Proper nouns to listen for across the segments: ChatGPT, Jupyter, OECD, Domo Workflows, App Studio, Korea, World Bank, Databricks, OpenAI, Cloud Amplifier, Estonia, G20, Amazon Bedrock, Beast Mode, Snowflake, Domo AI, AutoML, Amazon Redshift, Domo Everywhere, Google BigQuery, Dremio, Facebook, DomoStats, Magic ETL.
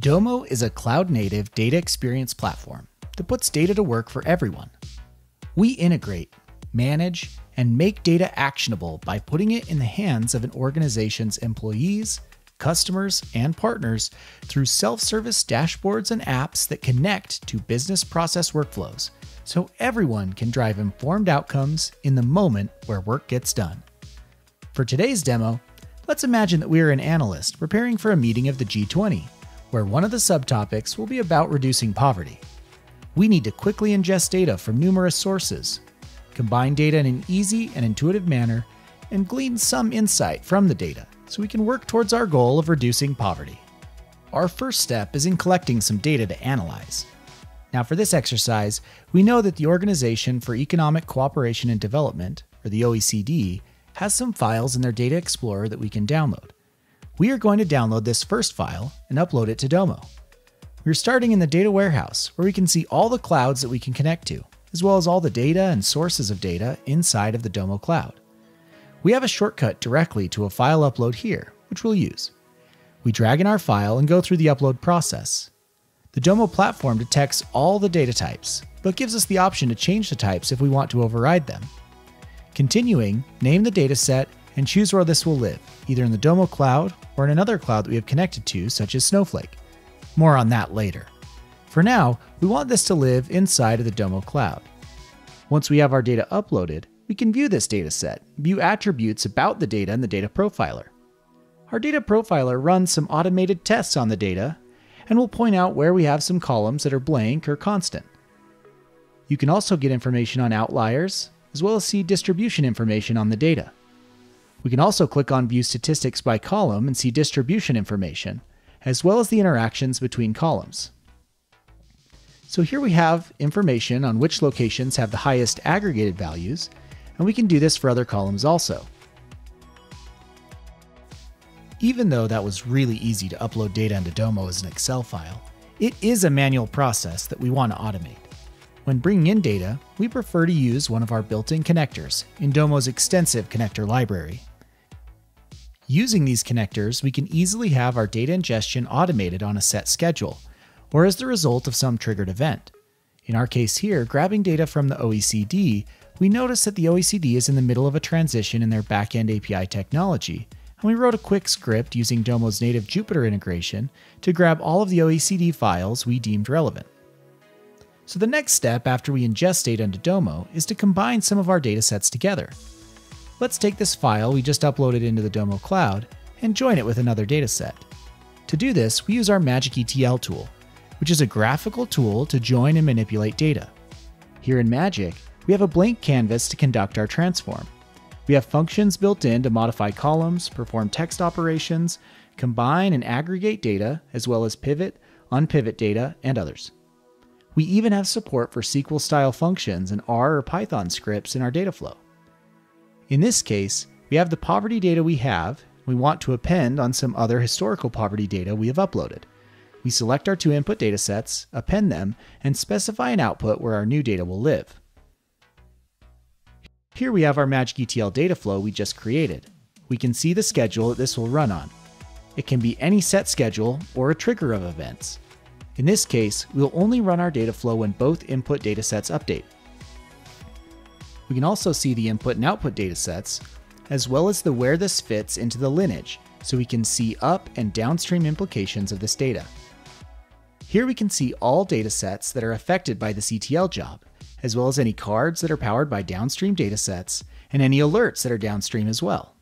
Domo is a cloud-native data experience platform that puts data to work for everyone. We integrate, manage, and make data actionable by putting it in the hands of an organization's employees, customers, and partners through self-service dashboards and apps that connect to business process workflows, so everyone can drive informed outcomes in the moment where work gets done. For today's demo, let's imagine that we are an analyst preparing for a meeting of the G20, where one of the subtopics will be about reducing poverty. We need to quickly ingest data from numerous sources, combine data in an easy and intuitive manner, and glean some insight from the data so we can work towards our goal of reducing poverty. Our first step is in collecting some data to analyze. Now for this exercise, we know that the Organization for Economic Cooperation and Development, or the OECD, has some files in their Data Explorer that we can download. We are going to download this first file and upload it to Domo. We're starting in the data warehouse, where we can see all the clouds that we can connect to, as well as all the data and sources of data inside of the Domo cloud. We have a shortcut directly to a file upload here, which we'll use. We drag in our file and go through the upload process. The Domo platform detects all the data types, but gives us the option to change the types if we want to override them. Continuing, name the dataset and choose where this will live, either in the Domo cloud or in another cloud that we have connected to, such as Snowflake. More on that later. For now, we want this to live inside of the Domo cloud. Once we have our data uploaded, we can view this dataset, view attributes about the data in the data profiler. Our data profiler runs some automated tests on the data and will point out where we have some columns that are blank or constant. You can also get information on outliers, as well as see distribution information on the data. We can also click on View Statistics by Column and see distribution information, as well as the interactions between columns. So here we have information on which locations have the highest aggregated values, and we can do this for other columns also. Even though that was really easy to upload data into Domo as an Excel file, it is a manual process that we want to automate. When bringing in data, we prefer to use one of our built-in connectors in Domo's extensive connector library. Using these connectors, we can easily have our data ingestion automated on a set schedule, or as the result of some triggered event. In our case here, grabbing data from the OECD, we notice that the OECD is in the middle of a transition in their back-end API technology, and we wrote a quick script using Domo's native Jupyter integration to grab all of the OECD files we deemed relevant. So the next step after we ingest data into Domo is to combine some of our datasets together. Let's take this file we just uploaded into the Domo cloud and join it with another dataset. To do this, we use our Magic ETL tool, which is a graphical tool to join and manipulate data. Here in Magic, we have a blank canvas to conduct our transform. We have functions built in to modify columns, perform text operations, combine and aggregate data, as well as pivot, unpivot data, and others. We even have support for SQL-style functions and R or Python scripts in our data flow. In this case, we have the poverty data we have, we want to append on some other historical poverty data we have uploaded. We select our two input datasets, append them, and specify an output where our new data will live. Here we have our Magic ETL data flow we just created. We can see the schedule that this will run on. It can be any set schedule or a trigger of events. In this case, we'll only run our data flow when both input datasets update. We can also see the input and output datasets, as well as the where this fits into the lineage, so we can see up and downstream implications of this data. Here we can see all datasets that are affected by this ETL job, as well as any cards that are powered by downstream datasets and any alerts that are downstream as well.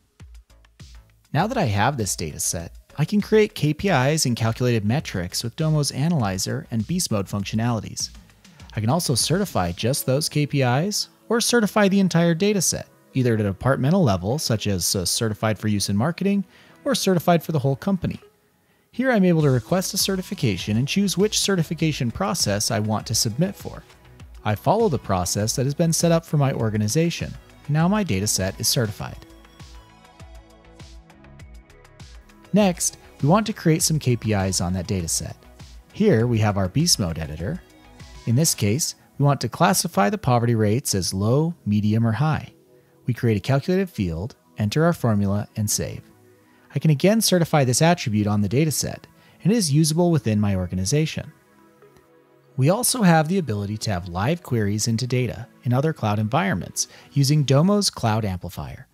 Now that I have this dataset, I can create KPIs and calculated metrics with Domo's Analyzer and Beast Mode functionalities. I can also certify just those KPIs or certify the entire dataset, either at a departmental level, such as certified for use in marketing, or certified for the whole company. Here I'm able to request a certification and choose which certification process I want to submit for. I follow the process that has been set up for my organization. Now my dataset is certified. Next, we want to create some KPIs on that dataset. Here we have our Beast Mode editor. In this case, we want to classify the poverty rates as low, medium, or high. We create a calculated field, enter our formula, and save. I can again certify this attribute on the dataset, and is usable within my organization. We also have the ability to have live queries into data in other cloud environments using Domo's Cloud Amplifier.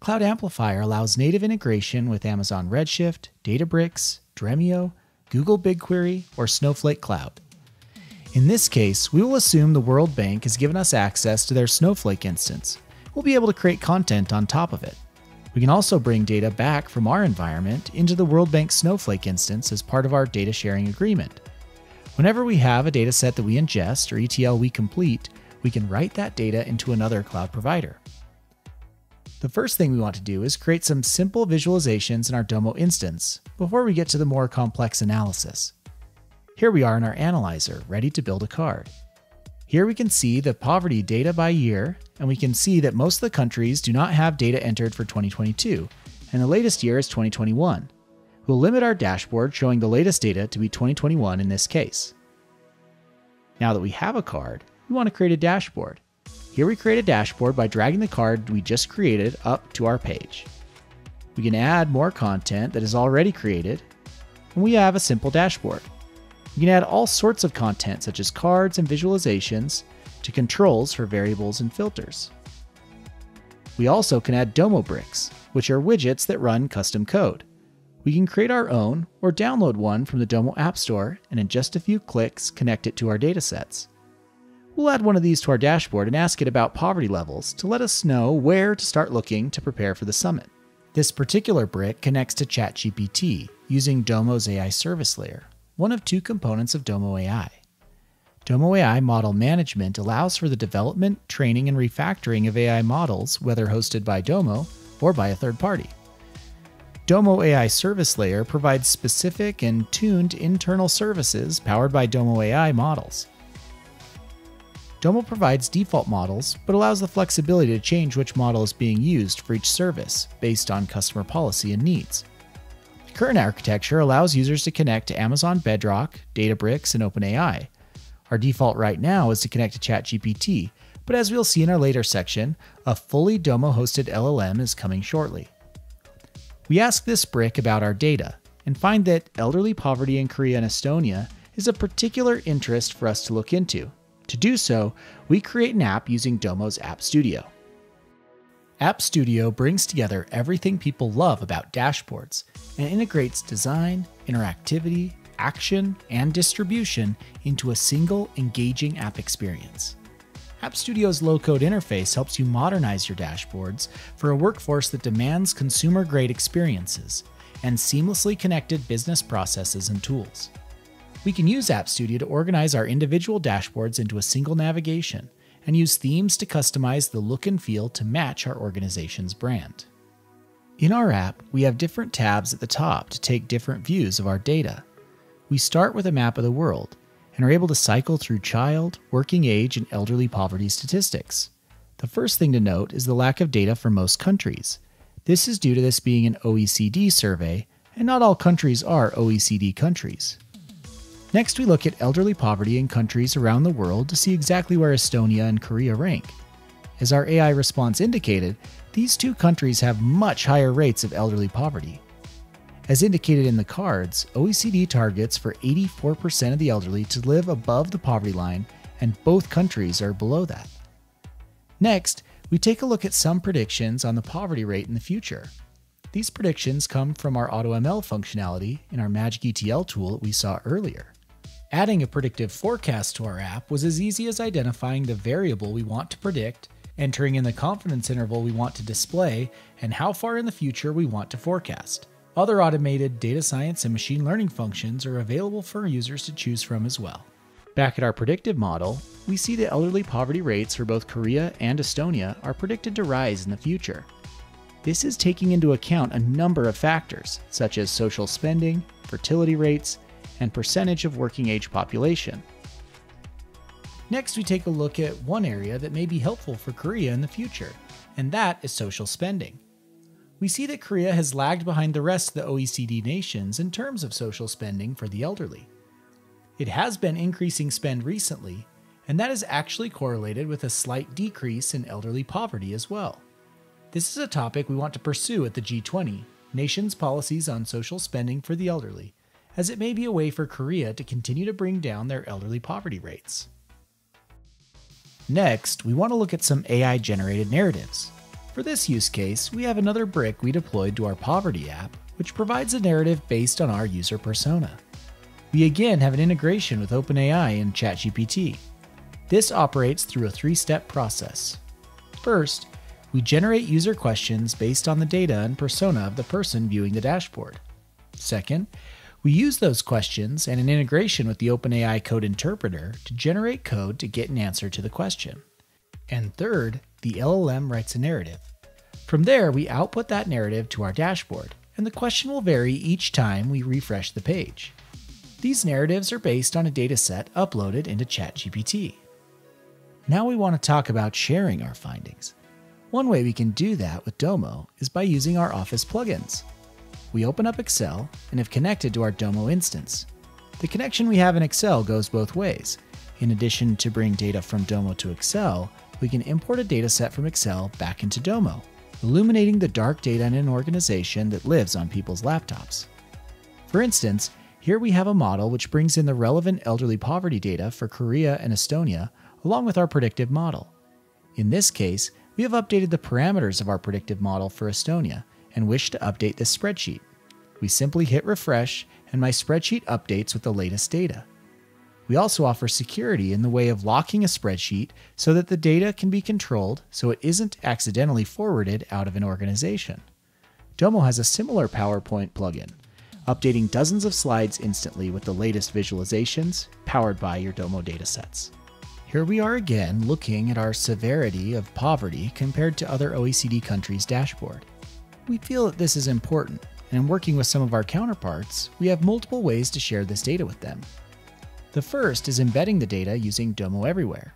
Cloud Amplifier allows native integration with Amazon Redshift, Databricks, Dremio, Google BigQuery, or Snowflake Cloud. In this case, we will assume the World Bank has given us access to their Snowflake instance. We'll be able to create content on top of it. We can also bring data back from our environment into the World Bank Snowflake instance as part of our data sharing agreement. Whenever we have a data set that we ingest or ETL we complete, we can write that data into another cloud provider. The first thing we want to do is create some simple visualizations in our Domo instance before we get to the more complex analysis. Here we are in our analyzer, ready to build a card. Here we can see the poverty data by year, and we can see that most of the countries do not have data entered for 2022, and the latest year is 2021. We'll limit our dashboard showing the latest data to be 2021 in this case. Now that we have a card, we want to create a dashboard. Here we create a dashboard by dragging the card we just created up to our page. We can add more content that is already created, and we have a simple dashboard. You can add all sorts of content such as cards and visualizations to controls for variables and filters. We also can add Domo bricks, which are widgets that run custom code. We can create our own or download one from the Domo App Store and in just a few clicks connect it to our datasets. We'll add one of these to our dashboard and ask it about poverty levels to let us know where to start looking to prepare for the summit. This particular brick connects to ChatGPT using Domo's AI service layer, one of two components of Domo AI. Domo AI model management allows for the development, training, and refactoring of AI models, whether hosted by Domo or by a third party. Domo AI service layer provides specific and tuned internal services powered by Domo AI models. Domo provides default models, but allows the flexibility to change which model is being used for each service based on customer policy and needs. The current architecture allows users to connect to Amazon Bedrock, Databricks, and OpenAI. Our default right now is to connect to ChatGPT, but as we'll see in our later section, a fully Domo-hosted LLM is coming shortly. We ask this brick about our data, and find that elderly poverty in Korea and Estonia is a particular interest for us to look into. To do so, we create an app using Domo's App Studio. App Studio brings together everything people love about dashboards and integrates design, interactivity, action, and distribution into a single engaging app experience. App Studio's low-code interface helps you modernize your dashboards for a workforce that demands consumer-grade experiences and seamlessly connected business processes and tools. We can use App Studio to organize our individual dashboards into a single navigation, and use themes to customize the look and feel to match our organization's brand. In our app, we have different tabs at the top to take different views of our data. We start with a map of the world and are able to cycle through child, working age, and elderly poverty statistics. The first thing to note is the lack of data for most countries. This is due to this being an OECD survey, and not all countries are OECD countries. Next, we look at elderly poverty in countries around the world to see exactly where Estonia and Korea rank. As our AI response indicated, these two countries have much higher rates of elderly poverty. As indicated in the cards, OECD targets for 84% of the elderly to live above the poverty line, and both countries are below that. Next, we take a look at some predictions on the poverty rate in the future. These predictions come from our AutoML functionality in our Magic ETL tool that we saw earlier. Adding a predictive forecast to our app was as easy as identifying the variable we want to predict, entering in the confidence interval we want to display, and how far in the future we want to forecast. Other automated data science and machine learning functions are available for users to choose from as well. Back at our predictive model, we see the elderly poverty rates for both Korea and Estonia are predicted to rise in the future. This is taking into account a number of factors, such as social spending, fertility rates, and percentage of working age population. Next, we take a look at one area that may be helpful for Korea in the future, and that is social spending. We see that Korea has lagged behind the rest of the OECD nations in terms of social spending for the elderly. It has been increasing spend recently, and that is actually correlated with a slight decrease in elderly poverty as well. This is a topic we want to pursue at the G20, Nations Policies on Social Spending for the Elderly, as it may be a way for Korea to continue to bring down their elderly poverty rates. Next, we want to look at some AI-generated narratives. For this use case, we have another brick we deployed to our poverty app, which provides a narrative based on our user persona. We again have an integration with OpenAI and ChatGPT. This operates through a three-step process. First, we generate user questions based on the data and persona of the person viewing the dashboard. Second, we use those questions and an integration with the OpenAI code interpreter to generate code to get an answer to the question. And third, the LLM writes a narrative. From there, we output that narrative to our dashboard, and the question will vary each time we refresh the page. These narratives are based on a dataset uploaded into ChatGPT. Now we want to talk about sharing our findings. One way we can do that with Domo is by using our Office plugins. We open up Excel and have connected to our Domo instance. The connection we have in Excel goes both ways. In addition to bringing data from Domo to Excel, we can import a dataset from Excel back into Domo, illuminating the dark data in an organization that lives on people's laptops. For instance, here we have a model which brings in the relevant elderly poverty data for Korea and Estonia, along with our predictive model. In this case, we have updated the parameters of our predictive model for Estonia and wish to update this spreadsheet. We simply hit refresh, and my spreadsheet updates with the latest data. We also offer security in the way of locking a spreadsheet so that the data can be controlled so it isn't accidentally forwarded out of an organization. Domo has a similar PowerPoint plugin, updating dozens of slides instantly with the latest visualizations powered by your Domo datasets. Here we are again looking at our severity of poverty compared to other OECD countries' dashboard. We feel that this is important, and in working with some of our counterparts, we have multiple ways to share this data with them. The first is embedding the data using Domo Everywhere.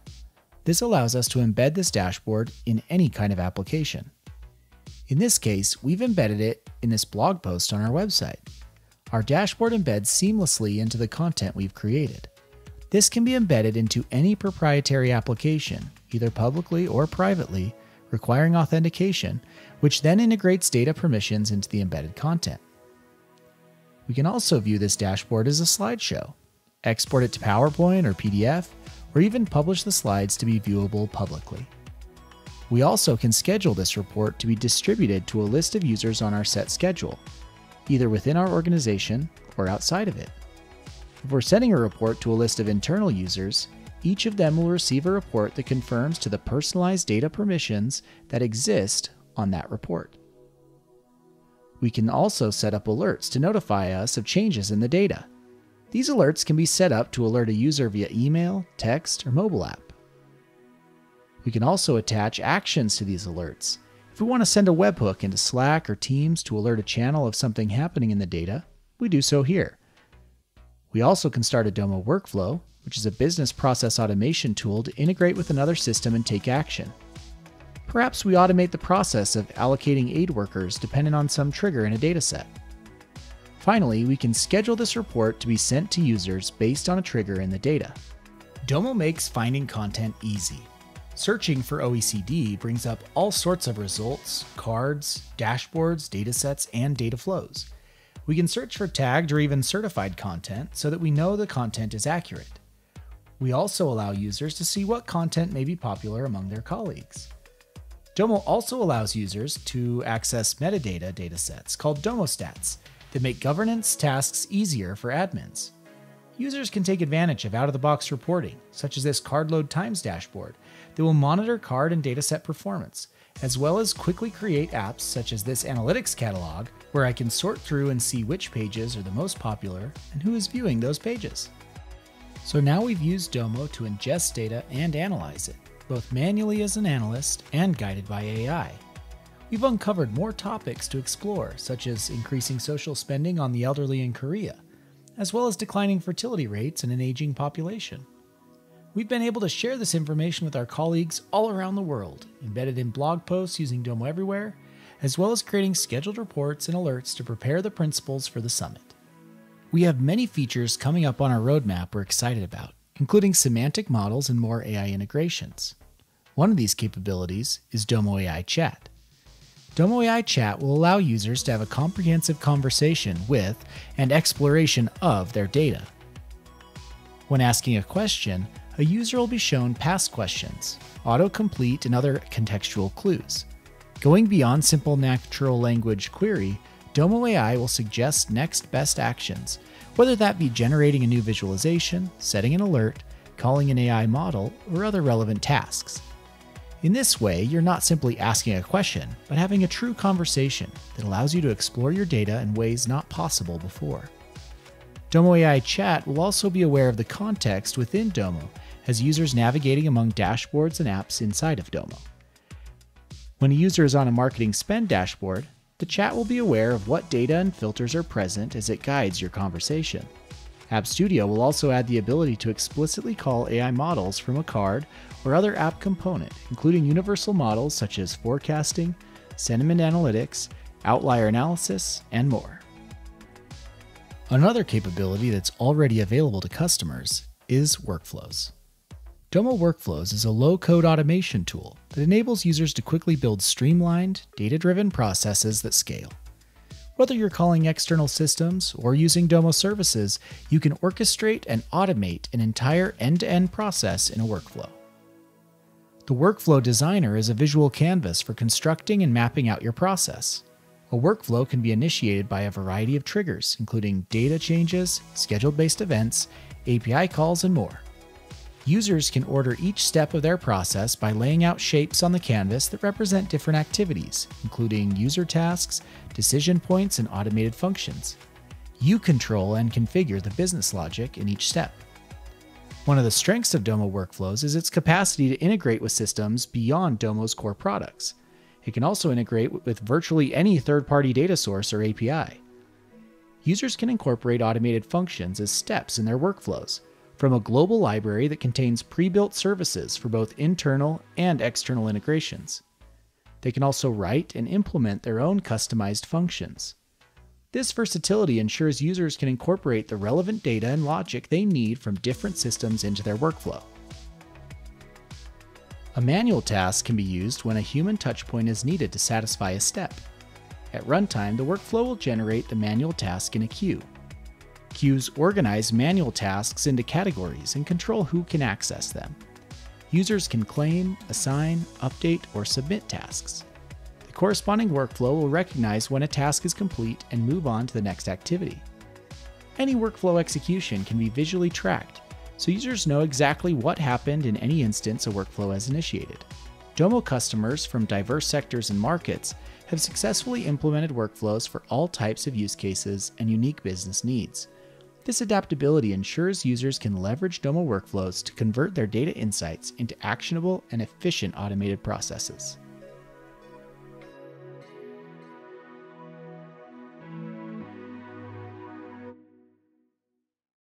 This allows us to embed this dashboard in any kind of application. In this case, we've embedded it in this blog post on our website. Our dashboard embeds seamlessly into the content we've created. This can be embedded into any proprietary application, either publicly or privately, requiring authentication, which then integrates data permissions into the embedded content. We can also view this dashboard as a slideshow, export it to PowerPoint or PDF, or even publish the slides to be viewable publicly. We also can schedule this report to be distributed to a list of users on our set schedule, either within our organization or outside of it. If we're sending a report to a list of internal users, each of them will receive a report that confirms to the personalized data permissions that exist on that report. We can also set up alerts to notify us of changes in the data. These alerts can be set up to alert a user via email, text, or mobile app. We can also attach actions to these alerts. If we want to send a webhook into Slack or Teams to alert a channel of something happening in the data, we do so here. We also can start a Domo workflow, which is a business process automation tool to integrate with another system and take action. Perhaps we automate the process of allocating aid workers dependent on some trigger in a dataset. Finally, we can schedule this report to be sent to users based on a trigger in the data. Domo makes finding content easy. Searching for OECD brings up all sorts of results, cards, dashboards, datasets, and data flows. We can search for tagged or even certified content so that we know the content is accurate. We also allow users to see what content may be popular among their colleagues. Domo also allows users to access metadata datasets called DomoStats, that make governance tasks easier for admins. Users can take advantage of out-of-the-box reporting, such as this card load times dashboard, that will monitor card and dataset performance, as well as quickly create apps such as this analytics catalog, where I can sort through and see which pages are the most popular and who is viewing those pages. So now we've used Domo to ingest data and analyze it, both manually as an analyst and guided by AI. We've uncovered more topics to explore, such as increasing social spending on the elderly in Korea, as well as declining fertility rates in an aging population. We've been able to share this information with our colleagues all around the world, embedded in blog posts using Domo Everywhere, as well as creating scheduled reports and alerts to prepare the principals for the summit. We have many features coming up on our roadmap we're excited about, including semantic models and more AI integrations. One of these capabilities is Domo AI Chat. Domo AI Chat will allow users to have a comprehensive conversation with and exploration of their data. When asking a question, a user will be shown past questions, autocomplete, and other contextual clues. Going beyond simple natural language query, Domo AI will suggest next best actions, whether that be generating a new visualization, setting an alert, calling an AI model, or other relevant tasks. In this way, you're not simply asking a question, but having a true conversation that allows you to explore your data in ways not possible before. Domo AI Chat will also be aware of the context within Domo as users navigating among dashboards and apps inside of Domo. When a user is on a marketing spend dashboard, the chat will be aware of what data and filters are present as it guides your conversation. App Studio will also add the ability to explicitly call AI models from a card or other app component, including universal models such as forecasting, sentiment analytics, outlier analysis, and more. Another capability that's already available to customers is workflows. Domo Workflows is a low-code automation tool that enables users to quickly build streamlined, data-driven processes that scale. Whether you're calling external systems or using Domo services, you can orchestrate and automate an entire end-to-end process in a workflow. The Workflow Designer is a visual canvas for constructing and mapping out your process. A workflow can be initiated by a variety of triggers, including data changes, schedule-based events, API calls, and more. Users can order each step of their process by laying out shapes on the canvas that represent different activities, including user tasks, decision points, and automated functions. You control and configure the business logic in each step. One of the strengths of Domo Workflows is its capacity to integrate with systems beyond Domo's core products. It can also integrate with virtually any third-party data source or API. Users can incorporate automated functions as steps in their workflows, from a global library that contains pre-built services for both internal and external integrations. They can also write and implement their own customized functions. This versatility ensures users can incorporate the relevant data and logic they need from different systems into their workflow. A manual task can be used when a human touchpoint is needed to satisfy a step. At runtime, the workflow will generate the manual task in a queue. Queues organize manual tasks into categories and control who can access them. Users can claim, assign, update, or submit tasks. The corresponding workflow will recognize when a task is complete and move on to the next activity. Any workflow execution can be visually tracked, so users know exactly what happened in any instance a workflow has initiated. Domo customers from diverse sectors and markets have successfully implemented workflows for all types of use cases and unique business needs. This adaptability ensures users can leverage Domo Workflows to convert their data insights into actionable and efficient automated processes.